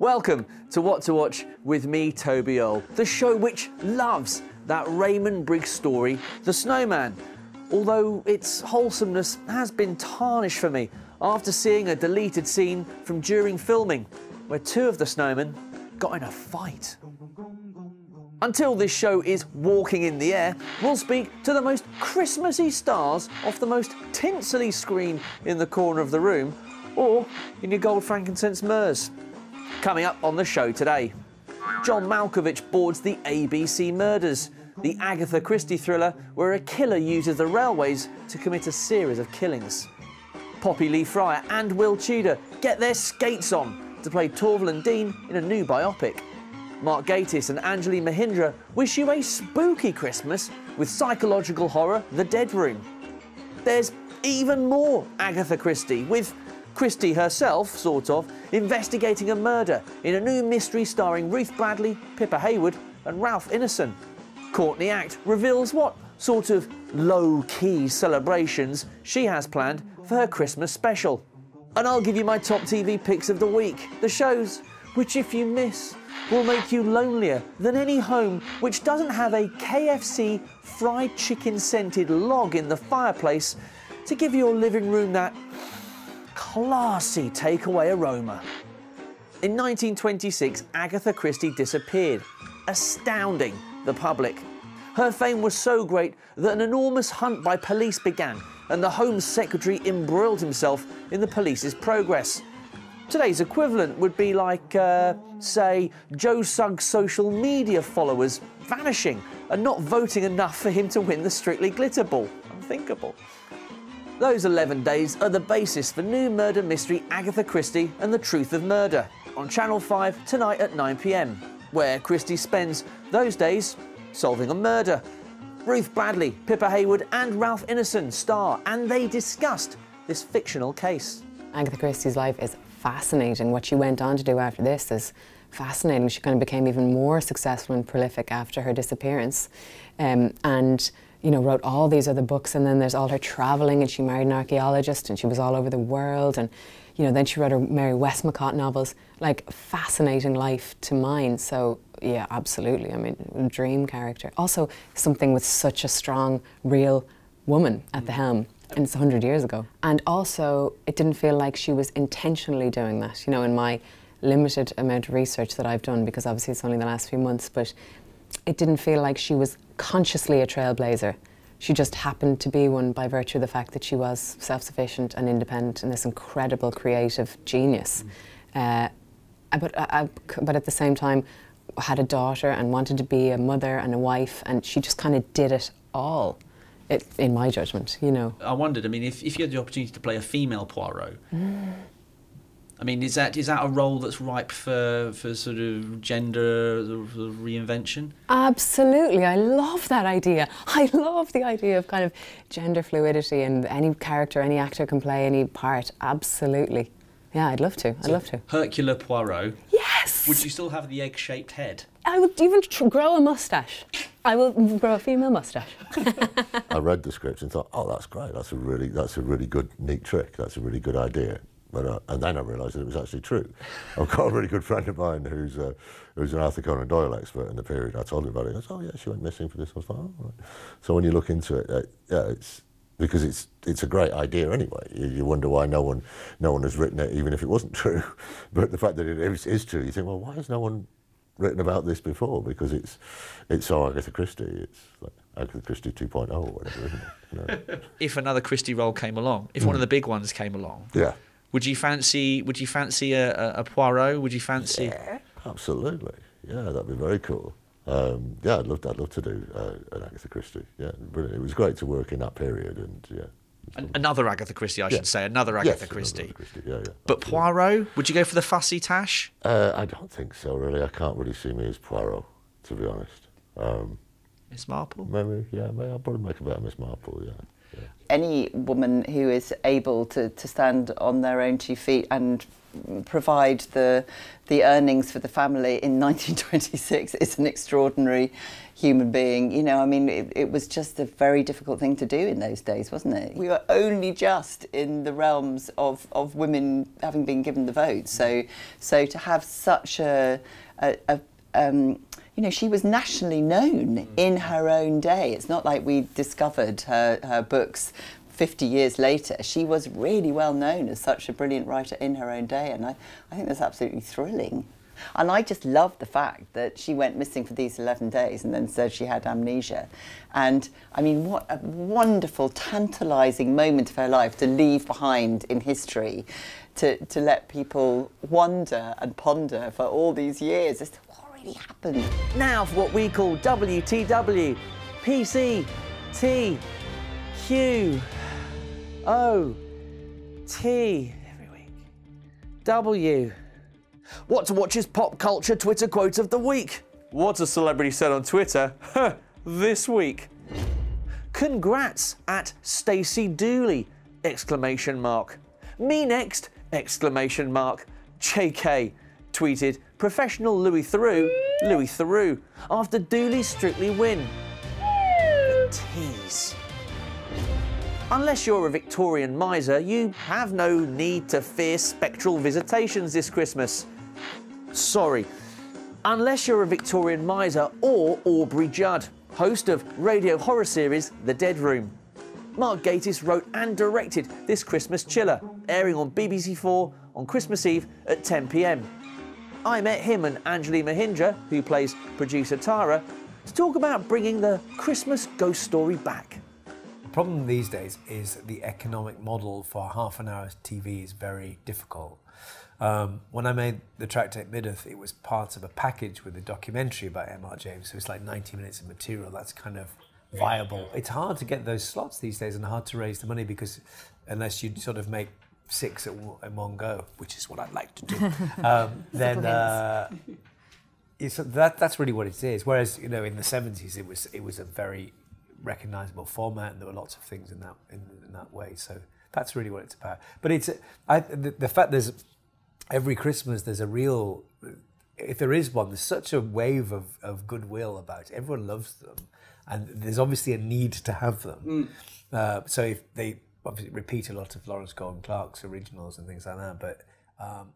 Welcome to What to Watch with me, Toby Earle, the show which loves that Raymond Briggs story, The Snowman, although its wholesomeness has been tarnished for me after seeing a deleted scene from during filming where two of the snowmen got in a fight. Until this show is walking in the air, we'll speak to the most Christmassy stars off the most tinsely screen in the corner of the room or in your gold frankincense myrrhs. Coming up on the show today, John Malkovich boards the ABC Murders, the Agatha Christie thriller where a killer uses the railways to commit a series of killings. Poppy Lee Friar and Will Tudor get their skates on to play Torvill and Dean in a new biopic. Mark Gatiss and Anjli Mohindra wish you a spooky Christmas with psychological horror The Dead Room. There's even more Agatha Christie, with Christie herself, sort of, investigating a murder in a new mystery starring Ruth Bradley, Pippa Haywood and Ralph Ineson. Courtney Act reveals what sort of low-key celebrations she has planned for her Christmas special. And I'll give you my top TV picks of the week, the shows which, if you miss, will make you lonelier than any home which doesn't have a KFC fried chicken-scented log in the fireplace to give your living room that classy takeaway aroma. In 1926, Agatha Christie disappeared, astounding the public. Her fame was so great that an enormous hunt by police began and the Home Secretary embroiled himself in the police's progress. Today's equivalent would be like, say, Joe Sugg's social media followers vanishing and not voting enough for him to win the Strictly Glitter Ball. Unthinkable. Those 11 days are the basis for new murder mystery Agatha Christie and the Truth of Murder on Channel 5 tonight at 9 PM, where Christie spends those days solving a murder. Ruth Bradley, Pippa Haywood and Ralph Ineson star, and they discussed this fictional case. Agatha Christie's life is fascinating. What she went on to do after this is fascinating. She kind of became even more successful and prolific after her disappearance, and you know, wrote all these other books. And then there's all her travelling, and she married an archaeologist, and she was all over the world. And you know, then she wrote her Mary Westmacott novels. Like, fascinating life to mine. So yeah, absolutely. I mean, dream character. Also, something with such a strong, real woman at the helm. And it's 100 years ago. And also, it didn't feel like she was intentionally doing that, you know, in my limited amount of research that I've done, because obviously it's only the last few months, but it didn't feel like she was consciously a trailblazer. She just happened to be one by virtue of the fact that she was self-sufficient and independent and this incredible creative genius. But at the same time, had a daughter and wanted to be a mother and a wife, and she just kind of did it all. It, in my judgment, you know. I wondered, I mean, if you had the opportunity to play a female Poirot, I mean, is that a role that's ripe for sort of gender reinvention? Absolutely. I love that idea. I love the idea of kind of gender fluidity, and any character, any actor can play any part. Absolutely. Yeah, I'd love to. I'd love to. Hercule Poirot. Yes! Would you still have the egg-shaped head? I would even grow a moustache. I will grow a female moustache. I read the script and thought, oh, that's great. That's a really good, neat trick. That's a really good idea. But and then I realised that it was actually true. I've got a really good friend of mine who's an Arthur Conan Doyle expert in the period. I told him about it. He goes, oh yeah, she went missing for this. I was like, oh, right. So when you look into it, yeah, it's because it's a great idea anyway. You wonder why no one has written it, even if it wasn't true. But the fact that it is true, you think, well, why has no one written about this before? Because it's so Agatha Christie. It's like Agatha Christie 2.0 or whatever, isn't it? You know? If another Christie role came along, if one of the big ones came along, yeah, would you fancy a Poirot? Would you fancy? Yeah, absolutely. Yeah, that'd be very cool. Yeah, I'd love to do an Agatha Christie. Yeah, brilliant. It was great to work in that period, and yeah. Another Agatha Christie, I should say. Another Agatha Christie. Yeah, yeah. But Poirot? Would you go for the fussy tash? I don't think so, really. I can't really see me as Poirot, to be honest. Miss Marple? Maybe, yeah. I'll probably make a better Miss Marple, yeah. Any woman who is able to stand on their own two feet and provide the earnings for the family in 1926 is an extraordinary human being. You know, I mean, it was just a very difficult thing to do in those days, wasn't it? We were only just in the realms of women having been given the vote. So to have such a you know, she was nationally known in her own day. It's not like we discovered her books 50 years later. She was really well known as such a brilliant writer in her own day, and I think that's absolutely thrilling. And I just love the fact that she went missing for these 11 days and then said she had amnesia. And, I mean, what a wonderful, tantalising moment of her life to leave behind in history, to let people wonder and ponder for all these years. It's happened. Now for what we call WTW, PC, T, Q, O, T, every week, W. What to Watch is Pop Culture Twitter Quote of the Week. What a celebrity said on Twitter this week. Congrats at Stacey Dooley, exclamation mark. Me next, exclamation mark. J K tweeted, professional Louis through, after Dooley's Strictly win. Tease. Unless you're a Victorian miser, you have no need to fear spectral visitations this Christmas. Sorry. Unless you're a Victorian miser or Aubrey Judd, host of radio horror series The Dead Room. Mark Gatiss wrote and directed This Christmas Chiller, airing on BBC 4 on Christmas Eve at 10 p.m. I met him and Anjli Mohindra, who plays producer Tara, to talk about bringing the Christmas ghost story back. The problem these days is the economic model for half an hour's TV is very difficult. When I made The Track to Middath, it was part of a package with a documentary about M.R. James, so it's like 90 minutes of material that's kind of viable. It's hard to get those slots these days and hard to raise the money because unless you sort of make 6 in one go, which is what I'd like to do, then that's really what it is. Whereas, you know, in the 70s, it was a very recognisable format, and there were lots of things in that way. So that's really what it's about. But it's the fact there's every Christmas there's a real, if there is one, there's such a wave of goodwill about it. Everyone loves them, and there's obviously a need to have them. So if they obviously repeat a lot of Lawrence Gordon Clark's originals and things like that, but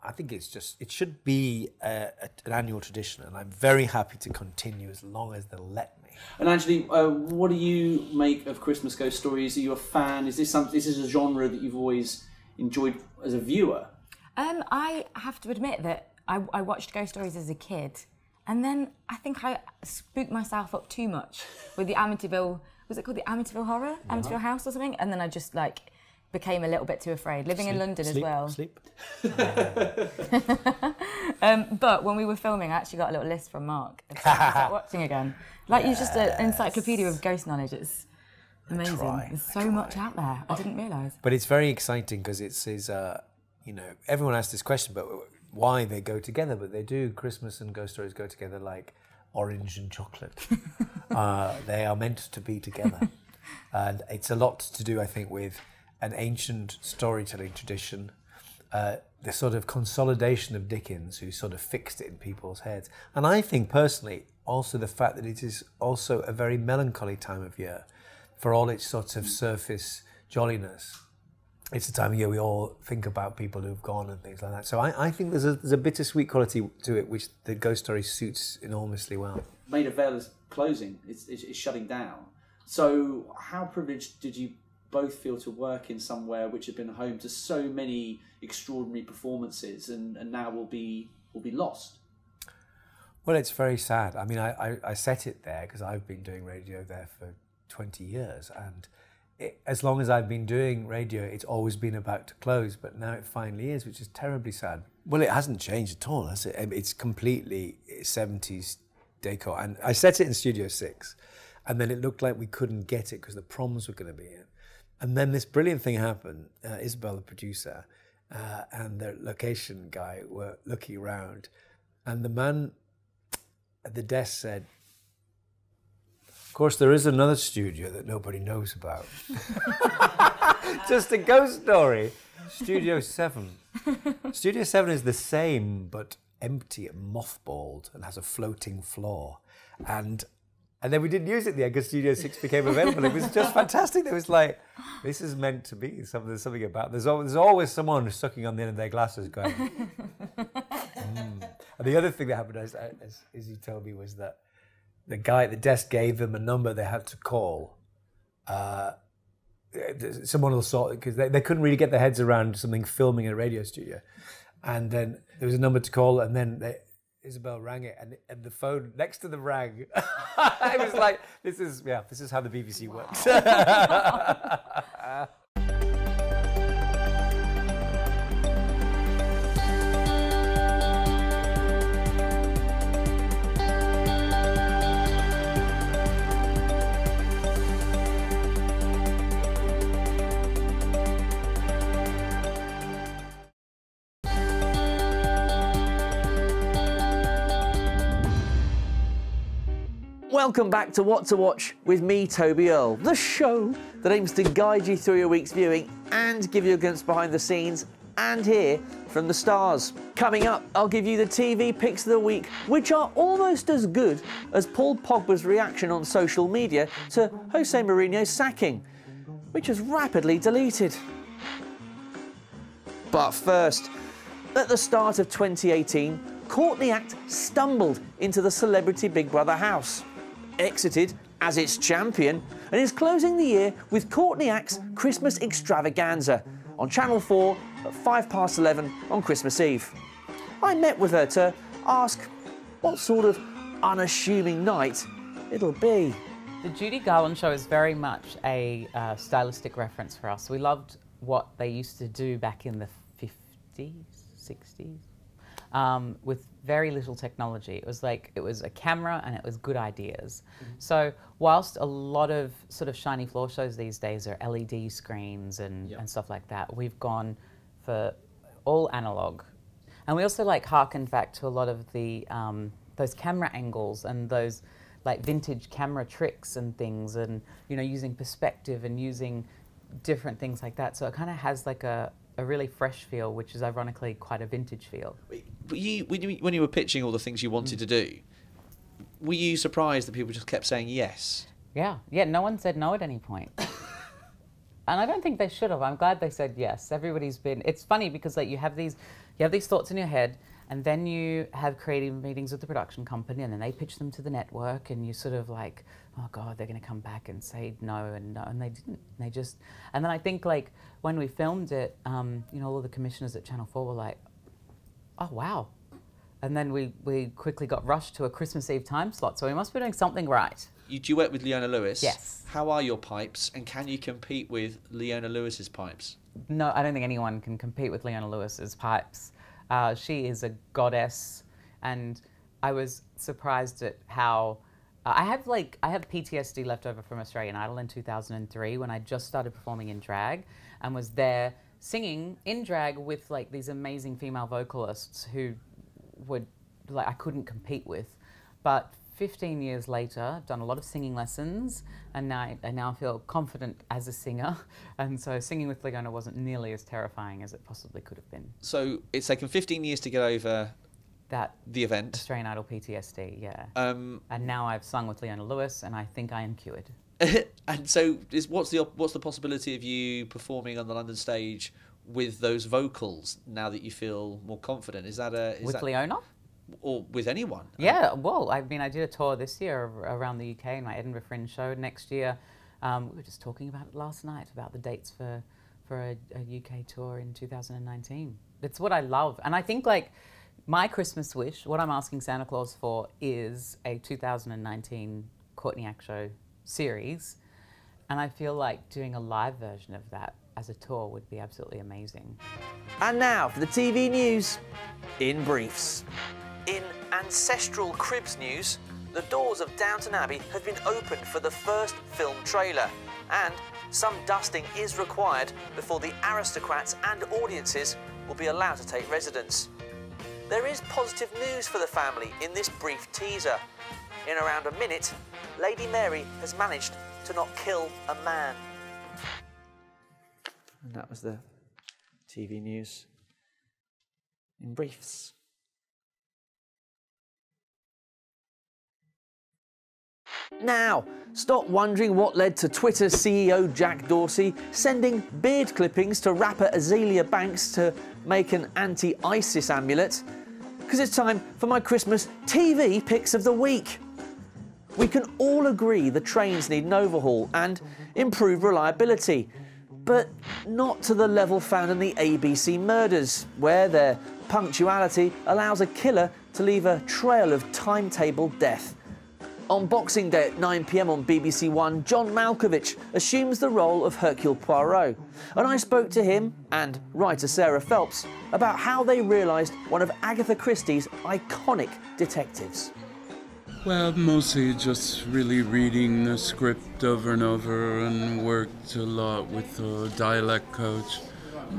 I think it's just, it should be an annual tradition, and I'm very happy to continue as long as they'll let me. And Anjli, what do you make of Christmas ghost stories? Are you a fan? Is this something? Is this a genre that you've always enjoyed as a viewer? I have to admit that I watched ghost stories as a kid, and then I think I spooked myself up too much with the Amityville. Was it called the Amityville Horror? Uh-huh. Amityville House or something? And then I just, like, became a little bit too afraid. Living in London as well. But when we were filming, I actually got a little list from Mark. Start watching again. Like, yes. You're just an encyclopedia of ghost knowledge. It's amazing. There's so much out there. I didn't realise. But it's very exciting because you know, everyone asks this question, but why they go together, but they do. Christmas and ghost stories go together like orange and chocolate. They are meant to be together. And it's a lot to do, I think, with an ancient storytelling tradition, the sort of consolidation of Dickens, who sort of fixed it in people's heads. And I think, personally, also the fact that it is also a very melancholy time of year, for all its sort of surface jolliness. It's a time of year we all think about people who've gone and things like that. So I think there's a bittersweet quality to it, which the ghost story suits enormously well. Maida Vale is closing, it's shutting down. So how privileged did you both feel to work in somewhere which had been home to so many extraordinary performances and now will be lost? Well, it's very sad. I mean, I set it there because I've been doing radio there for 20 years and... As long as I've been doing radio, it's always been about to close, but now it finally is, which is terribly sad. Well, it hasn't changed at all, has it? It's completely 70s decor. And I set it in Studio 6, and then it looked like we couldn't get it because the proms were going to be in. And then this brilliant thing happened. Isabel, the producer, and the location guy were looking around, and the man at the desk said, course, there is another studio that nobody knows about. Just a ghost story. Studio 7. Studio 7 is the same, but empty and mothballed and has a floating floor. And then we didn't use it the end because Studio 6 became available. It was just fantastic. It was like, this is meant to be something, there's something about. There's always someone sucking on the end of their glasses going, And the other thing that happened, as you told me, was that the guy at the desk gave them a number they had to call. Someone will sort it, because they couldn't really get their heads around something filming in a radio studio. And then there was a number to call, and then Isabel rang it, and the phone next to them rang. It was like, this is how the BBC works. Welcome back to What to Watch with me, Toby Earle, the show that aims to guide you through your week's viewing and give you a glimpse behind the scenes and hear from the stars. Coming up, I'll give you the TV picks of the week, which are almost as good as Paul Pogba's reaction on social media to Jose Mourinho's sacking, which was rapidly deleted. But first, at the start of 2018, Courtney Act stumbled into the celebrity Big Brother house, exited as its champion, and is closing the year with Courtney Act's Christmas Extravaganza on Channel 4 at 11:05 on Christmas Eve. I met with her to ask what sort of unassuming night it'll be. The Judy Garland show is very much a stylistic reference for us. We loved what they used to do back in the 50s, 60s. With very little technology. It was a camera and it was good ideas. Mm-hmm. So whilst a lot of sort of shiny floor shows these days are LED screens and stuff like that, we've gone for all analog. And we also like harkened back to a lot of the, those camera angles and those like vintage camera tricks and things, and you know, using perspective and using different things like that. So it kind of has like a really fresh feel, which is ironically quite a vintage feel. But when you were pitching all the things you wanted to do, were you surprised that people just kept saying yes? Yeah, no one said no at any point. And I don't think they should have. I'm glad they said yes. Everybody's been, it's funny because like you have these thoughts in your head, and then you have creative meetings with the production company, and then they pitch them to the network, and you sort of like, oh God, they're gonna come back and say no, and they didn't. They just, and then I think like when we filmed it, you know, all of the commissioners at Channel 4 were like, oh wow. And then we quickly got rushed to a Christmas Eve time slot, so we must be doing something right. You duet with Leona Lewis. Yes. How are your pipes, and can you compete with Leona Lewis's pipes? No, I don't think anyone can compete with Leona Lewis's pipes. She is a goddess, and I was surprised at how I have PTSD left over from Australian Idol in 2003 when I just started performing in drag and was there singing in drag with like these amazing female vocalists who would like I couldn't compete with. But 15 years later, I've done a lot of singing lessons, and I now feel confident as a singer, and so singing with Leona wasn't nearly as terrifying as it possibly could have been. So it's taken 15 years to get over that, the event. Australian Idol PTSD, yeah. And now I've sung with Leona Lewis, and I think I am cured. And so, what's the possibility of you performing on the London stage with those vocals now that you feel more confident? Is that with Leona? Or with anyone? Yeah, well, I mean, I did a tour this year around the UK and my Edinburgh Fringe show next year. We were just talking about it last night, about the dates for a UK tour in 2019. It's what I love, and I think like, my Christmas wish, what I'm asking Santa Claus for, is a 2019 Courtney Act show series, and I feel like doing a live version of that as a tour would be absolutely amazing. And now for the TV news in briefs. In ancestral Cribs news, the doors of Downton Abbey have been opened for the first film trailer, and some dusting is required before the aristocrats and audiences will be allowed to take residence. There is positive news for the family in this brief teaser. In around a minute, Lady Mary has managed to not kill a man. And that was the TV news in briefs. Now, stop wondering what led to Twitter CEO Jack Dorsey sending beard clippings to rapper Azealia Banks to make an anti-ISIS amulet, because it's time for my Christmas TV picks of the week. We can all agree the trains need an overhaul and improved reliability, but not to the level found in the ABC Murders, where their punctuality allows a killer to leave a trail of timetable death. On Boxing Day at 9 PM on BBC One, John Malkovich assumes the role of Hercule Poirot, and I spoke to him and writer Sarah Phelps about how they realised one of Agatha Christie's iconic detectives. Well, mostly just really reading the script over and over, and worked a lot with the dialect coach,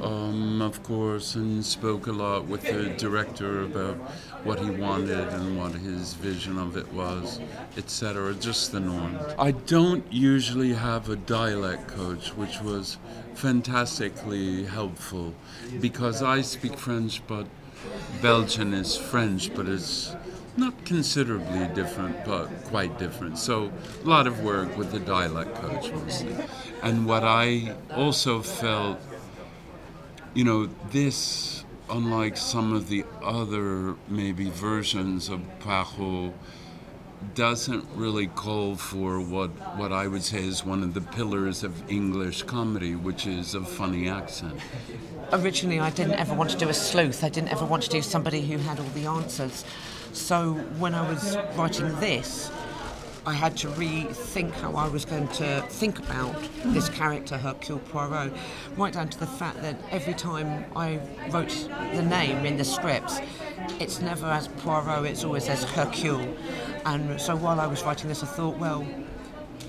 of course, and spoke a lot with the director about what he wanted and what his vision of it was, etc., just the norm. I don't usually have a dialect coach, which was fantastically helpful, because I speak French, but Belgian is French, but it's not considerably different, but quite different. So a lot of work with the dialect coach mostly. And what I also felt, you know, this, unlike some of the other maybe versions of Poirot, doesn't really call for what I would say is one of the pillars of English comedy, which is a funny accent. Originally, I didn't ever want to do a sleuth. I didn't ever want to do somebody who had all the answers. So when I was writing this, I had to rethink how I was going to think about this character, Hercule Poirot, right down to the fact that every time I wrote the name in the scripts, it's never as Poirot, it's always as Hercule. And so while I was writing this, I thought, well,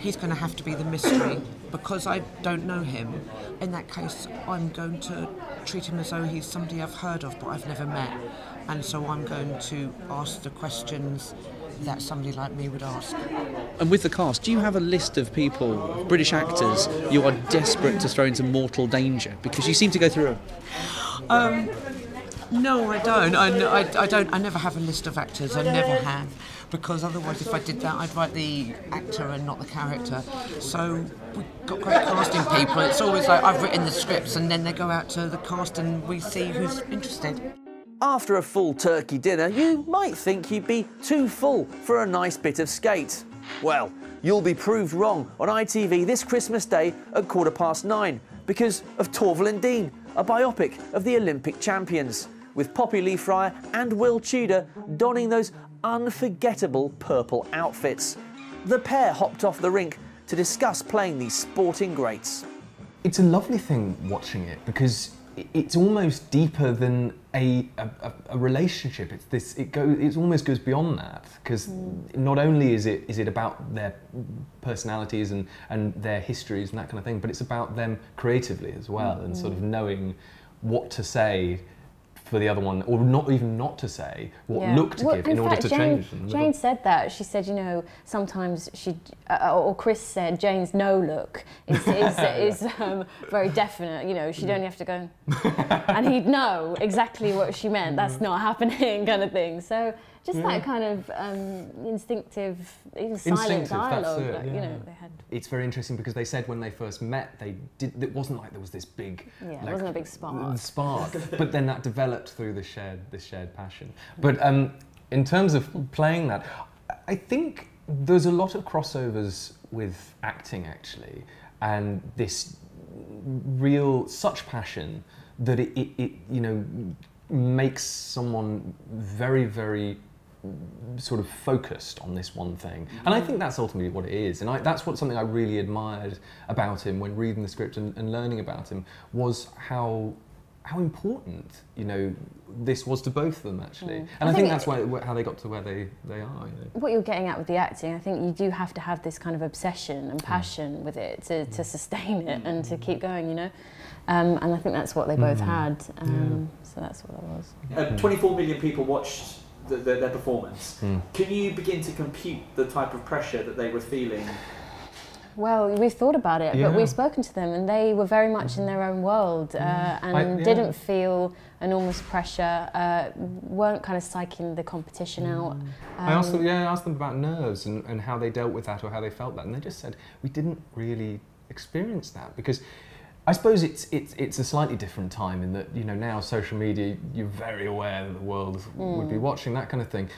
he's going to have to be the mystery. Because I don't know him, in that case, I'm going to treat him as though he's somebody I've heard of but I've never met. And so I'm going to ask the questions that somebody like me would ask. And with the cast, do you have a list of people, British actors, you are desperate to throw into mortal danger? Because you seem to go through them. No, I don't. I never have a list of actors. I never have. Because otherwise, if I did that, I'd write the actor and not the character. So we've got great casting people. It's always like I've written the scripts and then they go out to the cast and we see who's interested. After a full turkey dinner, you might think you'd be too full for a nice bit of skate. Well, you'll be proved wrong on ITV this Christmas Day at 9:15 because of Torvill and Dean, a biopic of the Olympic champions, with Poppy Lee Friar and Will Tudor donning those unforgettable purple outfits. The pair hopped off the rink to discuss playing these sporting greats. It's a lovely thing watching it because it's almost deeper than a relationship. It's this. It almost goes beyond that because not only is it about their personalities and their histories and that kind of thing, but it's about them creatively as well and sort of knowing what to say for the other one, or not even not to say, what look to give in order to change them. Jane said that. She said, you know, sometimes she, or Chris said, Jane's no look is very definite. You know, she'd only have to go, and he'd know exactly what she meant. That's not happening, kind of thing. So just that kind of instinctive, even silent dialogue. That's it, like, you know, they had. It's very interesting because they said when they first met, they did. It wasn't like there was this big. Yeah, like, it wasn't a big spark. But then that developed through the shared passion. But in terms of playing that, I think there's a lot of crossovers with acting actually, and this real such passion that it you know makes someone very, very sort of focused on this one thing. And I think that's ultimately what it is. And that's something I really admired about him when reading the script and learning about him, was how important, you know, this was to both of them, actually. And I think that's how they got to where they are. You know. What you're getting at with the acting, I think you do have to have this kind of obsession and passion with it to sustain it and to keep going, you know? And I think that's what they both had. So that's what it was. 24 million people watched their performance. Mm. Can you begin to compute the type of pressure that they were feeling? Well, we've thought about it, yeah. But we've spoken to them, and they were very much in their own world and didn't feel enormous pressure, weren't kind of psyching the competition out. I asked them about nerves and how they dealt with that or how they felt that, and they just said, we didn't really experience that, because I suppose it's a slightly different time in that, you know, now social media, you're very aware that the world would be watching, that kind of thing.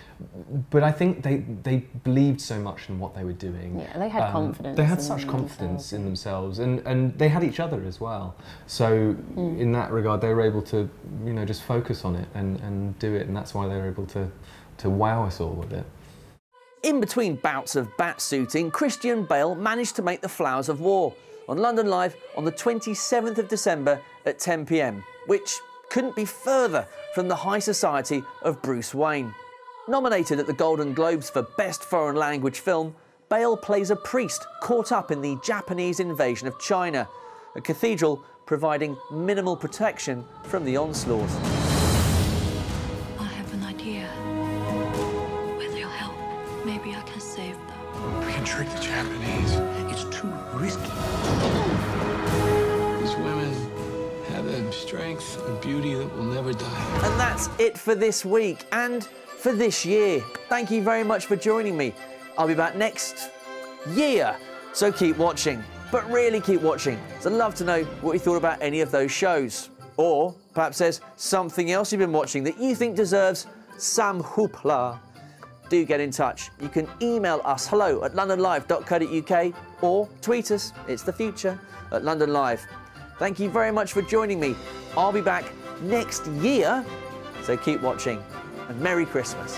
But I think they believed so much in what they were doing. Yeah, they had confidence. They had such confidence in themselves, and they had each other as well. So in that regard, they were able to, you know, just focus on it and do it, and that's why they were able to wow us all with it. In between bouts of bat-suiting, Christian Bale managed to make the Flowers of War on London Live on the 27th of December at 10 p.m, which couldn't be further from the high society of Bruce Wayne. Nominated at the Golden Globes for Best Foreign Language Film, Bale plays a priest caught up in the Japanese invasion of China, a cathedral providing minimal protection from the onslaught. I have an idea. With your help, maybe I can save them. We can trick the Japanese. It's too risky. These women have a strength and beauty that will never die. And that's it for this week and for this year. Thank you very much for joining me. I'll be back next year, so keep watching. But really keep watching. So I'd love to know what you thought about any of those shows. Or perhaps there's something else you've been watching that you think deserves some hoopla. Do get in touch. You can email us, hello@londonlive.co.uk, or tweet us, it's the future, @LondonLive. Thank you very much for joining me. I'll be back next year, so keep watching. And Merry Christmas.